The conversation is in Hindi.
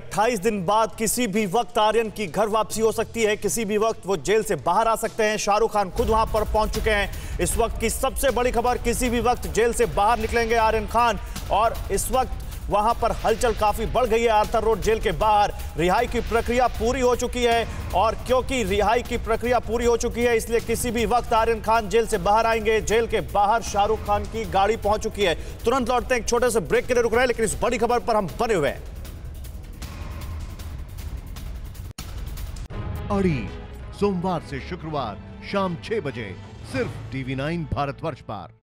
28 दिन बाद किसी भी वक्त आर्यन की घर वापसी हो सकती है, किसी भी वक्त वो जेल से बाहर आ सकते हैं। शाहरुख खान खुद वहां पर पहुंच चुके हैं। इस वक्त की सबसे बड़ी खबर, किसी भी वक्त जेल से बाहर निकलेंगे आर्यन खान। और इस वक्त वहां पर हलचल काफी बढ़ गई है। आर्थर रोड जेल के बाहर रिहाई की प्रक्रिया पूरी हो चुकी है और क्योंकि रिहाई की प्रक्रिया पूरी हो चुकी है, इसलिए किसी भी वक्त आर्यन खान जेल से बाहर आएंगे। जेल के बाहर शाहरुख खान की गाड़ी पहुंच चुकी है। तुरंत लौटते हैं, एक छोटे से ब्रेक के लिए रुक रहे हैं, लेकिन इस बड़ी खबर पर हम बने हुए हैं। सोमवार से शुक्रवार शाम 6 बजे सिर्फ टीवी 9 भारतवर्ष पर।